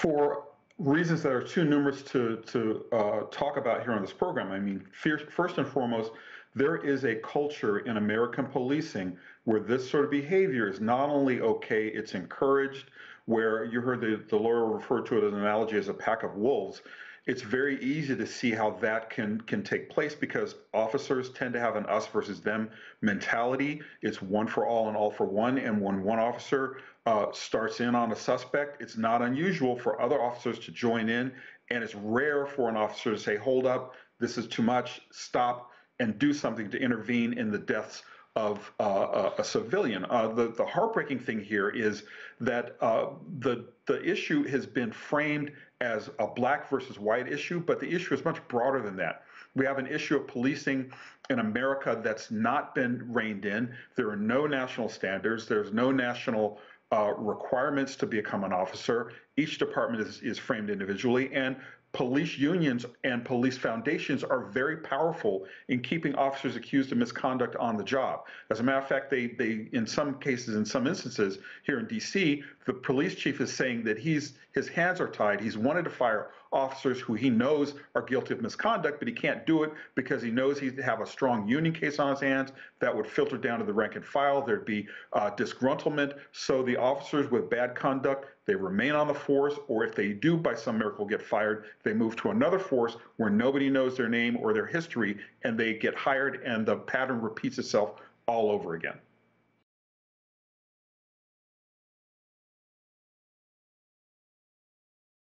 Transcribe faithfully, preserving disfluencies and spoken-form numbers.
for reasons that are too numerous to, to uh, talk about here on this program. I mean, first and foremost, there is a culture in American policing where this sort of behavior is not only okay, it's encouraged, where you heard the, the lawyer refer to it as an analogy as a pack of wolves. It's very easy to see how that can, can take place because officers tend to have an us versus them mentality. It's one for all and all for one. And when one officer uh, starts in on a suspect, it's not unusual for other officers to join in. And it's rare for an officer to say, hold up, this is too much, stop, and do something to intervene in the deaths of uh, a, a civilian. Uh, the, the heartbreaking thing here is that uh, the, the issue has been framed as a black versus white issue, but the issue is much broader than that. We have an issue of policing in America that's not been reined in. There are no national standards. There's no national uh, requirements to become an officer. Each department is, is framed individually, and police unions and police foundations are very powerful in keeping officers accused of misconduct on the job. As a matter of fact, they, they in some cases, in some instances, here in D C, the police chief is saying that he's his hands are tied. He's wanted to fire officers who he knows are guilty of misconduct, but he can't do it because he knows he'd have a strong union case on his hands that would filter down to the rank and file. There'd be uh, disgruntlement. So the officers with bad conduct, they remain on the force, or if they do by some miracle get fired, they move to another force where nobody knows their name or their history, and they get hired, and the pattern repeats itself all over again.